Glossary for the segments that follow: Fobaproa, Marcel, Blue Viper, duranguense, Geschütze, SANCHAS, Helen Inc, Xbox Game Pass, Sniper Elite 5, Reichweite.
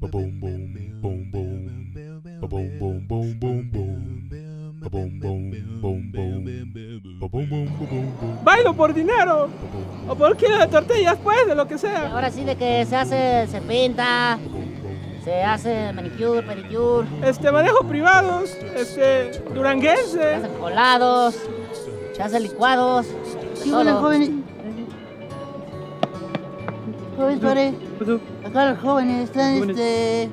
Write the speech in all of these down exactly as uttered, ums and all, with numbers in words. boom boom boom boom boom boom boom boom boom. Bailo por dinero o por kilo de tortillas, pues, de lo que sea. Ahora sí, de que se hace, se pinta, se hace manicure, pedicure, este, manejos privados, este, duranguense, se hacen colados, se hacen licuados. Sí, hola, jóvenes. Jóvenes, padre. Acá los jóvenes están, este,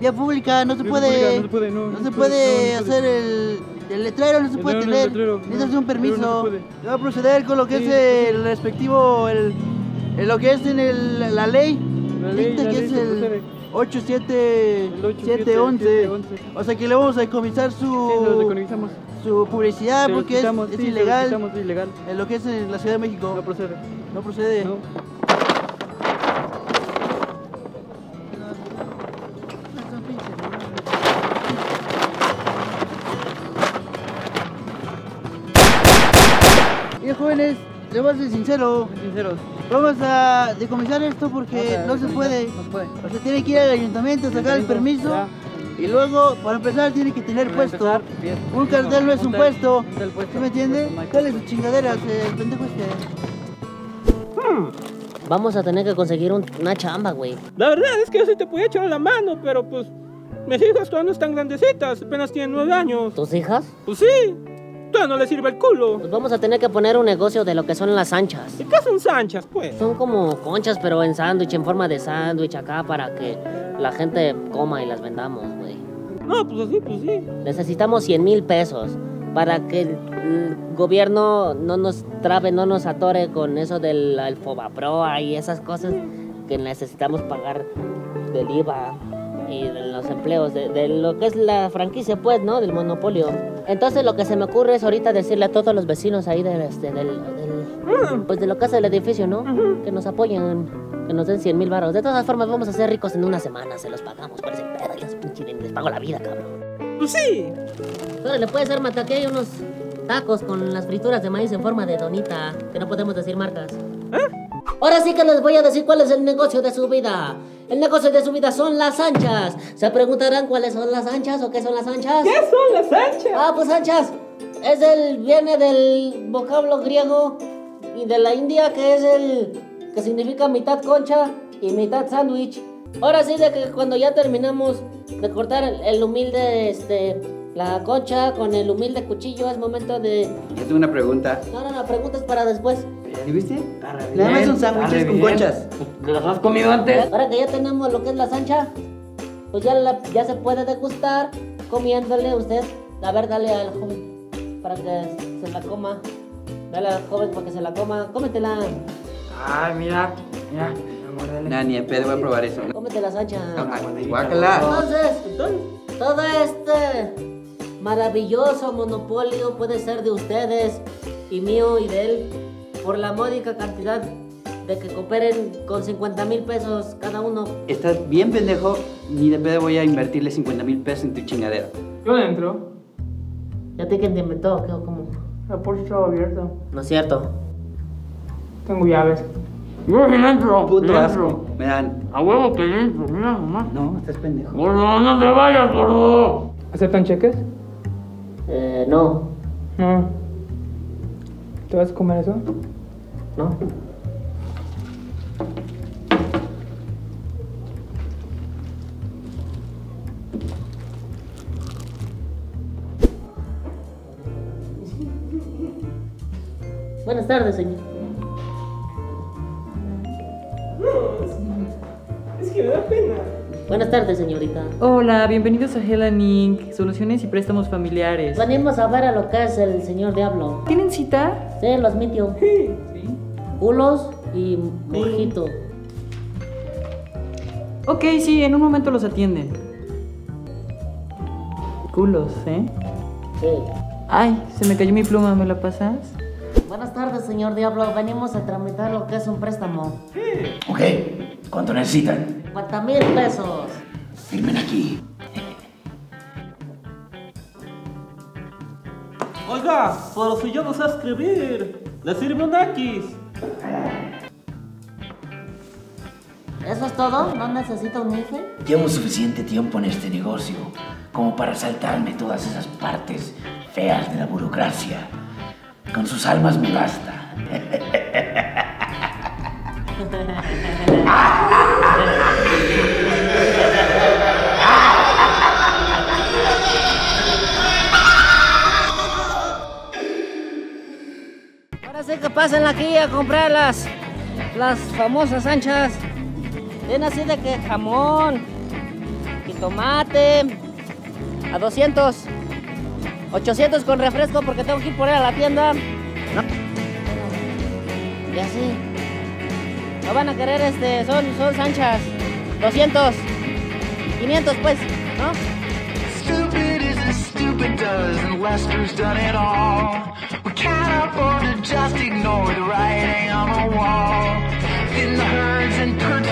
vía pública, no se puede, no se puede hacer el, el letrero, no se puede tener, necesitas un permiso. Se va a proceder con lo que es el respectivo, el, lo que es en el, la ley, que es el ocho siete siete once, o sea que le vamos a decomisar su, su publicidad porque es, es ilegal, en lo que es en la Ciudad de México. No procede. No procede. Jóvenes, les voy a ser sincero, sinceros. Vamos a decomisar esto porque o sea, no se puede. No puede. O sea, tiene que ir al ayuntamiento a sacar el permiso. Ya. Y luego, para empezar, tiene que tener para puesto. Empezar, bien, un bien, cartel no, no es un puesto. ¿Sí me entiendes? Cale sus chingaderas, el pendejo este. Hmm. Vamos a tener que conseguir un, una chamba, güey. La verdad es que yo sí te podía echar la mano, pero pues mis hijas todavía no están grandecitas, apenas tienen nueve años. ¿Tus hijas? Pues sí. Todo no le sirve el culo. Pues vamos a tener que poner un negocio de lo que son las anchas. ¿Y qué son anchas, pues? Son como conchas, pero en sándwich, en forma de sándwich acá, para que la gente coma y las vendamos, güey. No, pues así, pues sí. Necesitamos cien mil pesos para que el, el gobierno no nos trabe, no nos atore con eso del el Fobaproa y esas cosas que necesitamos pagar del I V A y de los empleos, de, de lo que es la franquicia, pues, ¿no? Del monopolio. Entonces lo que se me ocurre es ahorita decirle a todos los vecinos ahí del, este, del, del pues de lo que hace el edificio, ¿no? Uh-huh. Que nos apoyen, que nos den cien mil baros. De todas formas vamos a ser ricos en una semana, se los pagamos, parece pedo, y los pinches les pago la vida, cabrón. Pues sí. Ahora le puede ser, Mata, que hay unos tacos con las frituras de maíz en forma de donita, que no podemos decir marcas. ¿Eh? Ahora sí que les voy a decir cuál es el negocio de su vida. El negocio de su vida son las anchas. Se preguntarán cuáles son las anchas o qué son las anchas. ¿Qué son las anchas? Ah, pues anchas es el, viene del vocablo griego y de la India, que es el que significa mitad concha y mitad sándwich. Ahora sí, de que cuando ya terminamos de cortar el, el humilde, este, la concha con el humilde cuchillo, es momento de... Yo tengo una pregunta. No, no, no, preguntas para después. ¿Y viste? Nada más son sándwiches con conchas. ¿Te las has comido antes? Ahora que ya tenemos lo que es la ancha, pues ya, la, ya se puede degustar comiéndole usted. A ver, dale al joven para que se la coma. Dale al joven para que se la coma. Cómetela. Ay, mira, mira. Nah, ni en pedo voy a probar eso. Cómete las anchas. Guácala. Entonces, todo este maravilloso monopolio puede ser de ustedes y mío y de él, por la módica cantidad de que cooperen con cincuenta mil pesos cada uno. Estás bien pendejo, ni de pedo voy a invertirle cincuenta mil pesos en tu chingadera. Yo entro. ¿Ya te quién te inventó? ¿Qué o cómo? La puerta estaba abierta. No es cierto. Tengo llaves. Yo sí entro. Puto asco. Me dan. A huevo que entro, mira nomás. No, estás pendejo. Gordo, no te vayas, gordo. ¿Aceptan cheques? Eh, no. No. ¿Te vas a comer eso? No. Buenas tardes, señor. No, es que me da pena. Buenas tardes, señorita. Hola, bienvenidos a Helen Incorporated. Soluciones y préstamos familiares. Venimos a ver a lo que es el señor Diablo. ¿Tienen cita? Sí, los metió. Sí. Culos y mojito. Sí. Ok, sí, en un momento los atienden. Culos, ¿eh? Sí. Ay, se me cayó mi pluma, ¿me la pasas? Buenas tardes, señor Diablo. Venimos a tramitar lo que es un préstamo. Sí. Ok, ¿cuánto necesitan? cuarenta mil pesos. Firmen aquí. Oiga, pero si yo no sé escribir, le sirve un X. ¿Eso es todo? ¿No necesito unirse? Llevo suficiente tiempo en este negocio como para saltarme todas esas partes feas de la burocracia. Con sus almas me basta. Ahora sé que pasan aquí a comprar las, las famosas anchas. Ven así de que jamón y tomate a doscientos, ochocientos con refresco porque tengo que ir por ahí a la tienda. Y así. No van a querer este, son, son sanchas. doscientos, quinientos pues, ¿no? Stupid is as stupid does, and Lester's done it all. We can't afford to just ignore the writing on the wall. In the herds and